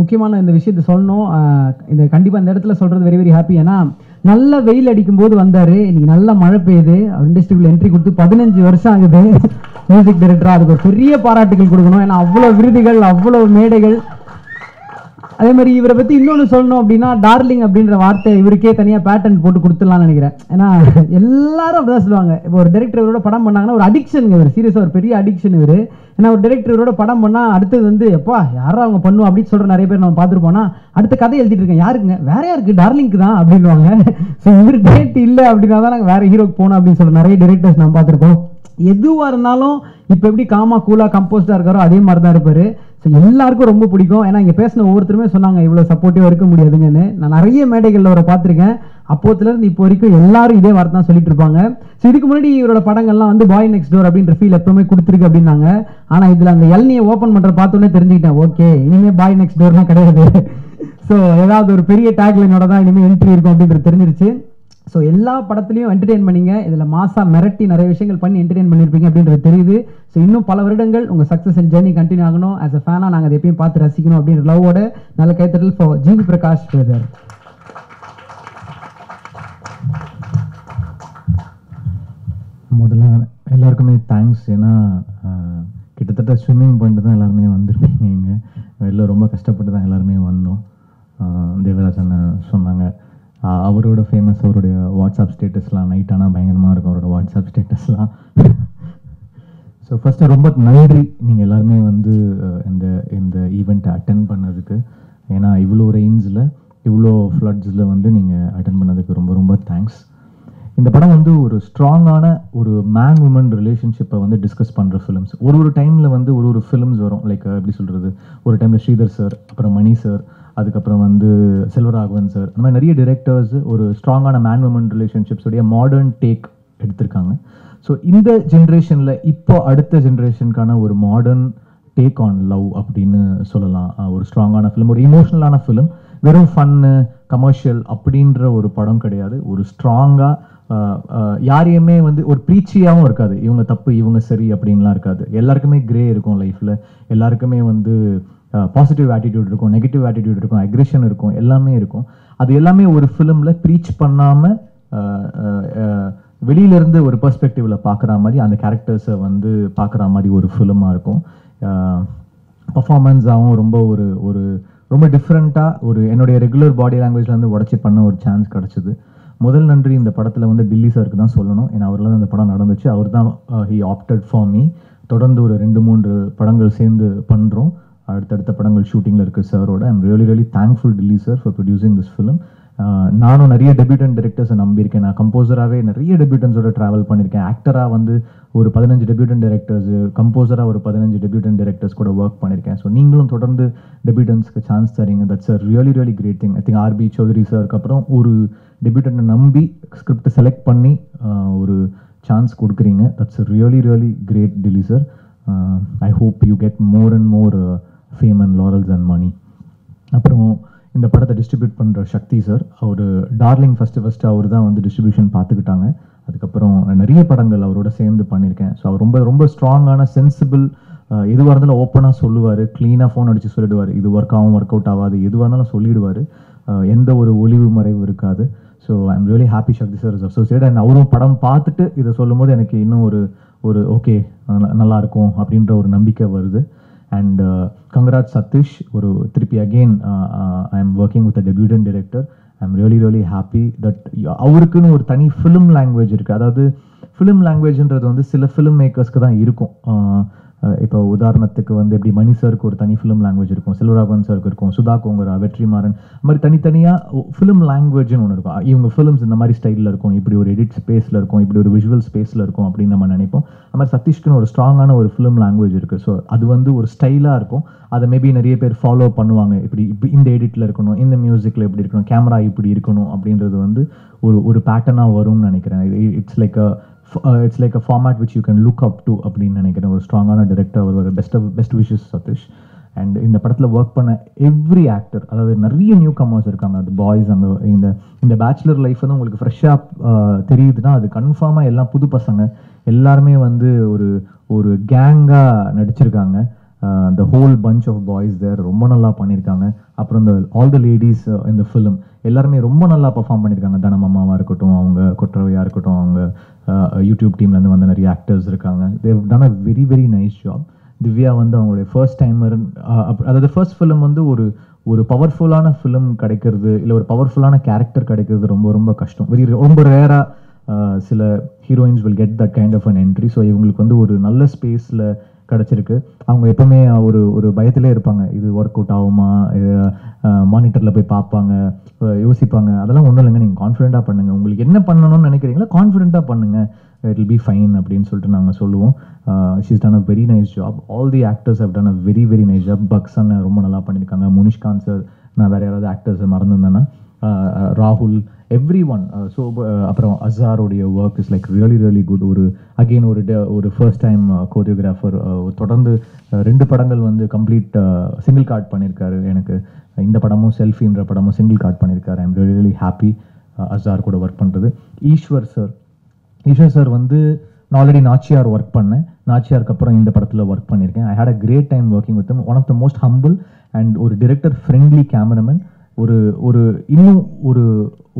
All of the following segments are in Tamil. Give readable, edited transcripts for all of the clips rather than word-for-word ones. முக்கியமான இந்த விஷயத்தை சொல்லணும் இந்த கண்டிப்பா இந்த இடத்துல சொல்றது வெரி வெரி ஹாப்பி ஏனா நல்ல வெயில் அடிக்கும்போது வந்தாரு இன்னைக்கு நல்ல மழை பெய்யுது இண்டஸ்ட்ரிக்குள்ள என்ட்ரி கொடுத்து 15 வருஷம் ஆகுது மியூசிக் டைரக்டரா அதுக்கு ஒரு பெரிய பாராட்டுகள் கொடுக்கணும் ஏனா அவ்வளவு விருதுகள் அவ்வளவு மேடைகள் அதே மாதிரி இவரை பத்தி இன்னொரு சொல்லணும் அப்படினா டார்லிங் அப்படிங்கற வார்த்தை இவர்க்கே தனியா பேட்டர்ன் போட்டு கொடுத்துடலாம் நினைக்கிறேன் ஏனா எல்லாரும் அப்படி சொல்வாங்க இப்போ ஒரு டைரக்டர் இவரோட படம் பண்ணாங்கன்னா ஒரு அடிக்ஷன் இவர் சீரியஸா ஒரு பெரிய அடிக்ஷன் இவர் ஏனா ஒரு டைரக்டர் இவரோட படம் பண்ணா அடுத்து வந்து அப்பா யாரா அவங்க பண்ணுவா அப்படி சொல்ற நிறைய பேர் நம்ம பாத்துறோம்னா அடுத்த கதை எழுதிட்டு இருக்கேன் யாருக்குங்க வேற யாருக்கு டார்லிங்க்கு தான் அப்படினுவாங்க சோ இவர் டேட் இல்ல அப்படினா தான் நாங்க வேற ஹீரோக்கு போணும் அப்படி சொல்ற நிறைய டைரக்டர்ஸ் நம்ம பாத்துறோம் எதுவா இருந்தாலும் இப்போ எப்படி காமா கூலா கம்போஸ்டா இருக்காரோ அதே மாதிரி தான் இருப்பாரு எல்லாருக்கும் ரொம்ப பிடிக்கும் ஏன்னா இங்க பேசின ஒவ்வொருத்தருமே சொன்னாங்க இவ்வளவு சப்போர்ட்டிவா இருக்க முடியாதுங்கன்னு நான் நிறைய மேடைகள்ல அவரை பார்த்திருக்கேன் அப்போத்துல இருந்து இப்போ வரைக்கும் எல்லாரும் இதே வார்த்தை தான் சொல்லிட்டு இருப்பாங்க ஸோ இதுக்கு முன்னாடி இவரோட படங்கள்லாம் வந்து பாய் நெக்ஸ்ட் டோர் அப்படின்ற ஃபீல் எப்பவுமே கொடுத்துருக்கு அப்படின்னாங்க ஆனா இதுல அந்த எல்னியை ஓப்பன் பண்ற பார்த்தோன்னே தெரிஞ்சுக்கிட்டேன் ஓகே இனிமே பாய் நெக்ஸ்ட் டோர்லாம் கிடையாது ஸோ ஏதாவது ஒரு பெரிய டேக்லைனோட தான் இனிமேல் என்ட்ரி இருக்கும் அப்படின்றது தெரிஞ்சிருச்சு ஸோ எல்லா படத்துலையும் என்டர்டெயின் பண்ணீங்க இதில் மாசா மிரட்டி நிறைய விஷயங்கள் பண்ணி என்டர்டெயின் பண்ணியிருப்பீங்க அப்படின்றது தெரியுது ஸோ இன்னும் பல வருடங்கள் உங்கள் சக்ஸஸ் அண்ட் ஜேர்னி கண்டினியூ ஆகணும் ஆஸ் அ ஃபேனாக நாங்கள் அதை எப்பயும் பார்த்து ரசிக்கணும் அப்படின்ற லவ்வோட நல்ல கைத்தட்டல் ஃபார் ஜிவி பிரகாஷ் பிரதர் முதல்ல எல்லாருக்குமே தேங்க்ஸ் ஏன்னா கிட்டத்தட்ட ஸ்விம்மிங் பண்ணிட்டு தான் எல்லாருமே வந்துருப்பீங்க இங்கே வெளில ரொம்ப கஷ்டப்பட்டு தான் எல்லாருமே வந்தோம் தேவராஜ் அண்ணன் சொன்னாங்க அவரோட ஃபேமஸ் அவருடைய வாட்ஸ்அப் ஸ்டேட்டஸ்லாம் நைட் ஆனால் பயங்கரமாக இருக்கும் அவரோட வாட்ஸ்அப் ஸ்டேட்டஸ்லாம் ஸோ ஃபஸ்ட்டு ரொம்ப நன்றி நீங்கள் எல்லாருமே வந்து இந்த இந்த ஈவெண்ட்டை அட்டன் பண்ணதுக்கு ஏன்னா இவ்வளோ ரெயின்ஸில் இவ்வளோ ஃப்ளட்ஸில் வந்து நீங்கள் அட்டன் பண்ணதுக்கு ரொம்ப ரொம்ப தேங்க்ஸ் இந்த படம் வந்து ஒரு ஸ்ட்ராங்கான ஒரு மேன் உமன் ரிலேஷன்ஷிப்பை வந்து டிஸ்கஸ் பண்ணுற ஃபிலிம்ஸ் ஒரு ஒரு டைமில் வந்து ஒரு ஒரு ஃபிலிம்ஸ் வரும் லைக் எப்படி சொல்கிறது ஒரு டைமில் ஸ்ரீதர் சார் அப்புறம் மணி சார் அதுக்கப்புறம் வந்து செல்வராகவன் சார் அந்த மாதிரி நிறைய டிரெக்டர்ஸ் ஒரு ஸ்ட்ராங்கான மேன் உமன் ரிலேஷன்ஷிப்ஸுடைய மாடர்ன் டேக் எடுத்திருக்காங்க ஸோ இந்த ஜென்ரேஷனில் இப்போ அடுத்த ஜென்ரேஷனுக்கான ஒரு மாடர்ன் டேக் ஆன் லவ் அப்படின்னு சொல்லலாம் ஒரு ஸ்ட்ராங்கான ஃபிலிம் ஒரு இமோஷ்னலான ஃபிலிம் வெறும் ஃபன்னு கமர்ஷியல் அப்படின்ற ஒரு படம் கிடையாது ஒரு ஸ்ட்ராங்காக யாரையுமே வந்து ஒரு பிரீச்சியாகவும் இருக்காது இவங்க தப்பு இவங்க சரி அப்படின்லாம் இருக்காது எல்லாருக்குமே கிரே இருக்கும் லைஃப்பில் எல்லாருக்குமே வந்து பாசிட்டிவ் ஆட்டிடியூட் இருக்கும் நெகட்டிவ் ஆட்டிடியூட் இருக்கும் அக்ரெஷன் இருக்கும் எல்லாமே இருக்கும் அது எல்லாமே ஒரு ஃபிலிமில் ப்ரீச் பண்ணாமல் வெளியிலேருந்து ஒரு பெர்ஸ்பெக்டிவில் பார்க்குற மாதிரி அந்த கேரக்டர்ஸை வந்து பார்க்குற மாதிரி ஒரு ஃபிலிமாக இருக்கும் பர்ஃபார்மன்ஸாகவும் ரொம்ப ஒரு ஒரு ரொம்ப டிஃப்ரெண்ட்டாக ஒரு என்னுடைய ரெகுலர் பாடி லாங்குவேஜ்லேருந்து உடச்சி பண்ண ஒரு சான்ஸ் கிடச்சிது முதல் நன்றி இந்த படத்தில் வந்து டில்லி சாருக்கு தான் சொல்லணும் ஏன்னா அவரில் தான் அந்த படம் நடந்துச்சு அவர் தான் ஹி ஆப்டட் ஃபார் மீ தொடர்ந்து ஒரு 2-3 படங்கள் சேர்ந்து பண்ணுறோம் அடுத்தடுத்த படங்கள் ஷூட்டிங்கில் இருக்குது சாரோட I'm really really thankful Dilli sir for producing this film நானும் நிறைய டெபியூட்டன்ட் டேரக்டர்ஸை நம்பியிருக்கேன் நான் கம்போசராகவே நிறைய டெபியூட்டன்ஸோட ட்ராவல் பண்ணியிருக்கேன் ஆக்டராக வந்து ஒரு 15 டெபியூட்டன்ட் டேரக்டர்ஸ் கம்போசராக ஒரு 15 டெபியூட்டன்ட் டேரக்டர்ஸ் கூட ஒர்க் பண்ணியிருக்கேன் ஸோ நீங்களும் தொடர்ந்து டெபியூட்டன்ஸ்க்கு சான்ஸ் தரீங்க that's a really really great thing I think RB Choudhary சாருக்கு அப்புறம் ஒரு டெபியூட்டன்ட்டை நம்பி ஸ்கிரிப்ட் செலக்ட் பண்ணி ஒரு சான்ஸ் கொடுக்குறீங்க that's really really great Dilli sir I hope you get more and more fame and laurels and money அப்புறம் இந்த படத்தை டிஸ்ட்ரிபியூட் பண்ணுற சக்தி சார் அவர் டார்லிங் ஃபஸ்ட்டு அவர் தான் வந்து டிஸ்ட்ரிபியூஷன் பார்த்துக்கிட்டாங்க அதுக்கப்புறம் நிறைய படங்கள் அவரோட சேர்ந்து பண்ணியிருக்கேன் ஸோ அவர் ரொம்ப ரொம்ப ஸ்ட்ராங்கான சென்சிபிள் எதுவாக இருந்தாலும் ஓப்பனாக சொல்லுவார் க்ளீனாக ஃபோன் அடித்து சொல்லிடுவார் இது ஒர்க் ஆகும் ஒர்க் அவுட் ஆகாது எதுவாக இருந்தாலும் சொல்லிடுவார் எந்த ஒரு ஒளிவு மறைவு இருக்காது so I'm really happy Sakthi sir is associate and அவரும் படம் பார்த்துட்டு இதை சொல்லும் போது எனக்கு இன்னும் ஒரு ஒரு ஓகே நல்லாயிருக்கும் அப்படின்ற ஒரு நம்பிக்கை வருது and Kangaraj Satish oru thiruppi again I am working with a debutant director I am really really happy that avurukku oru thani film language irukku adhaadu film language endradhu vandu sila film makers ku dhaan irukum ipo udaharanathukku vandu eppadi mani sir ku oru thani film language irukum Selvaraghavan sir ku irukum Sudha Kongara Vetri Maran mari thani thaniya film language nu irukum ivanga films indha mari style la irukum ipdi oru edit space la irukum ipdi oru visual space la irukum appdi nama nenipom amar Satish ku oru strong ana oru film language irukku so adu vandu oru style ah irukum adha maybe nariya per follow பண்ணுவாங்க இப்படி இந்த edit la irukanum இந்த music la இப்படி இருக்கணும் camera இப்படி இருக்கணும் அப்படிங்கிறது வந்து ஒரு pattern ah வரும் நினைக்கிறேன் it's like a format which you can look up to appdi nenikira or strong ana director or best wishes Satish and indha padathila work panna every actor adha nariya newcomers irukanga the boys anga indha bachelor life na ungalku fresh ah theriyudna adu confirm ah ella pudu pasanga ellarume vandu oru gang ah nadichirukanga the whole bunch of boys there romba nalla pannirukanga. Appo the all the ladies in the film ellarume romba nalla perform pannirukanga. Dhanamamma irukottum, avanga Kotrava irukottum, avanga YouTube team la irundhu vandha nariya actors irukanga. They have done a very very nice job. Divya vandha avangala first timer adha first film vandu ஒரு பவர்ஃபுல்லான ஃபிலிம் கிடைக்கிறது இல்லை ஒரு பவர்ஃபுல்லான கேரக்டர் கிடைக்கிறது ரொம்ப ரொம்ப கஷ்டம். வெரி ரொம்ப ரேராக சில heroines will get that kind of an entry. So இவங்களுக்கு வந்து ஒரு நல்ல ஸ்பேஸில் கிடச்சிருக்கு. அவங்க எப்போவுமே ஒரு ஒரு பயத்திலே இருப்பாங்க, இது ஒர்க் அவுட் ஆகுமா, மானிட்டரில் போய் பார்ப்பாங்க, யோசிப்பாங்க. அதெல்லாம் ஒன்றும் இல்லைங்க, நீங்கள் கான்ஃபிடென்ட்டாக பண்ணுங்கள். உங்களுக்கு என்ன பண்ணணும்னு நினைக்கிறீங்களா கான்ஃபிடென்ட்டாக பண்ணுங்கள், இட் வில் பி ஃபைன் அப்படின்னு சொல்லிட்டு நாங்கள் சொல்லுவோம். She's done a very nice job. All the actors have done a very very nice job. பக்சன் ரொம்ப நல்லா பண்ணியிருக்காங்க, முனிஷ்காந்த் சார், நான் வேறு யாராவது ஆக்டர்ஸை மறந்துருந்தேன்னா, ராகுல், எவ்ரி ஒன். ஸோ அப்புறம் அசாரோடைய work is like really really good. ஒரு அகெயின் ஒரு ஃபர்ஸ்ட் டைம் கோரியோகிராஃபர், தொடர்ந்து 2 படங்கள் வந்து கம்ப்ளீட் சிங்கிள் கார்ட் பண்ணியிருக்காரு. எனக்கு இந்த படமும் செல்ஃபின்ற படமும் சிங்கிள் கார்ட் பண்ணியிருக்காரு. I am really happy Azhar கூட ஒர்க் பண்ணுறது. ஈஸ்வர் சார் வந்து நான் ஆல்ரெடி நாச்சியார் ஒர்க் பண்ணேன், நாச்சியாருக்கு அப்புறம் இந்த படத்தில் ஒர்க் பண்ணியிருக்கேன். I had a great time working with one of the most humble and ஒரு டிரெக்டர் ஃப்ரெண்ட்லி கேமராமேன். ஒரு ஒரு இன்னும் ஒரு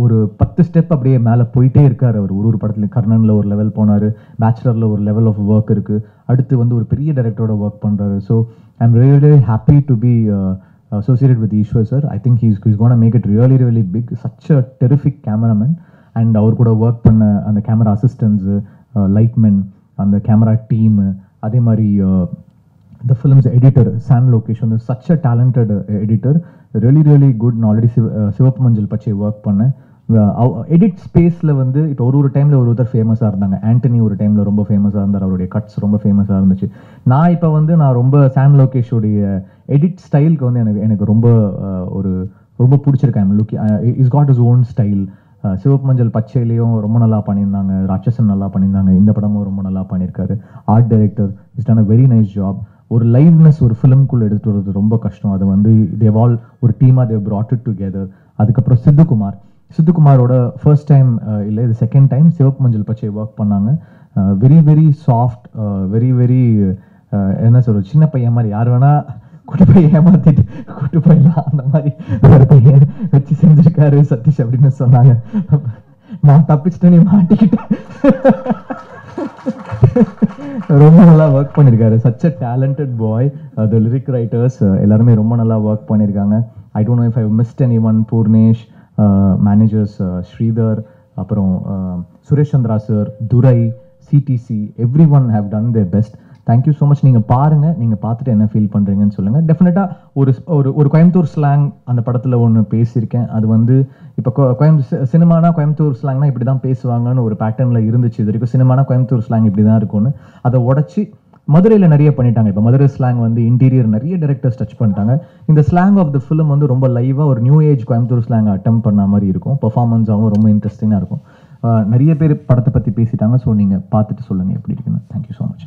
ஒரு 10 ஸ்டெப் அப்படியே மேலே போயிட்டே இருக்கார் அவர். ஒரு ஒரு படத்துலையும் கர்ணனில் ஒரு லெவல் போனார், பேச்சுலரில் ஒரு லெவல் ஆஃப் ஒர்க் இருக்குது, அடுத்து வந்து ஒரு பெரிய டைரக்டரோட ஒர்க் பண்ணுறாரு. So I am really really happy to be associated with Eswar sir. I think he's gonna make it really really big. Such a terrific cameraman. And அவர் கூட ஒர்க் பண்ண அந்த கேமரா அசிஸ்டன்ஸு, லைட்மென், அந்த கேமரா டீமு, அதே மாதிரி இந்த ஃபிலிம்ஸ் எடிட்டர் சாம் லோகேஷ் வந்து such a talented editor. Really really good. நான் ஆல்ரெடி சிவப்பு மஞ்சள் பச்சை ஒர்க் பண்ணேன். எடிட் ஸ்பேஸில் வந்து இப்போ ஒரு டைமில் ஒருத்தர் ஃபேமஸாக இருந்தாங்க. ஆண்டனி ஒரு டைமில் ரொம்ப ஃபேமஸாக இருந்தார், அவருடைய கட்ஸ் ரொம்ப ஃபேமஸாக இருந்துச்சு. நான் இப்போ வந்து நான் ரொம்ப சாம் லோகேஷோடைய எடிட் ஸ்டைலுக்கு வந்து எனக்கு ரொம்ப ஒரு ரொம்ப பிடிச்சிருக்கேன். Is got his own style. Sivappu Manjal பச்சையிலையும் ரொம்ப நல்லா பண்ணியிருந்தாங்க, ராட்சசன் நல்லா பண்ணியிருந்தாங்க, இந்த படமும் ரொம்ப நல்லா பண்ணியிருக்காரு. Art director is done a very nice job. ஒரு லைவ்னஸ் ஒரு ஃபிலிம்குள்ளே எடுத்துகிட்டு வர்றது ரொம்ப கஷ்டம். அது வந்து தேவ் ஆல் ஒரு டீமாக தேவ் brought it together. அதுக்கப்புறம் சித்துக்குமாரோட ஃபர்ஸ்ட் டைம் இல்லை இது செகண்ட் டைம் சிவப்பு மஞ்சள் பச்சை ஒர்க் பண்ணாங்க. Very very soft, very very என்ன சொல்கிறது, சின்ன பையன் மாதிரி, யார் வேணால் கூட்டு போய் ஏமாத்திட்டு கூட்டு போயிடலாம் அந்த மாதிரி ஒரு பையன் வச்சு செஞ்சுருக்காரு சதீஷ் அப்படின்னு சொன்னாங்க. நான் தப்பிச்சுட்டேனே, மாட்டிக்கிட்டேன். ரொம்ப நல்லா ஒர்க் பண்ணியிருக்காரு. Such a talented boy. The lyric writers எல்லாருமே ரொம்ப நல்லா ஒர்க் பண்ணியிருக்காங்க. I don't know if I missed any one. Purnesh, managers Sridhar, அப்புறம் Suresh Chandra sir, Durai, CDC, every one have done their best. Thank you so much. நீங்கள் பாருங்கள், நீங்கள் பார்த்துட்டு என்ன ஃபீல் பண்ணுறீங்கன்னு சொல்லுங்கள். டெஃபினட்டாக ஒரு ஒரு கோயம்புத்தூர் ஸ்லாங் அந்த படத்தில் ஒன்று பேசியிருக்கேன். அது வந்து இப்போ சினிமானா கோயம்புத்தூர் ஸ்லாங்னா இப்படி தான் பேசுவாங்கன்னு ஒரு பேட்டர்னில் இருந்துச்சு. இது வரைக்கும் சினிமானா கோயம்புத்தூர் ஸ்லாங் இப்படி தான் இருக்கும்னு அதை உடச்சி மதுரையில் நிறைய பண்ணிட்டாங்க. இப்போ மதுரை ஸ்லாங் வந்து இன்டீரியர் நிறைய டேரக்டர்ஸ் டச் பண்ணிட்டாங்க. இந்த ஸ்லாங் ஆஃப் த ஃபிலிம் வந்து ரொம்ப லைவாக ஒரு new age Coimbatore slang attempt பண்ண மாதிரி இருக்கும். பெர்ஃபார்மன்ஸாகவும் ரொம்ப இன்ட்ரெஸ்டிங்காக இருக்கும். நிறைய பேர் படத்தை பற்றி பேசிட்டாங்க. ஸோ நீங்கள் பார்த்துட்டு சொல்லுங்கள் எப்படி இருக்குன்னு. Thank you so much.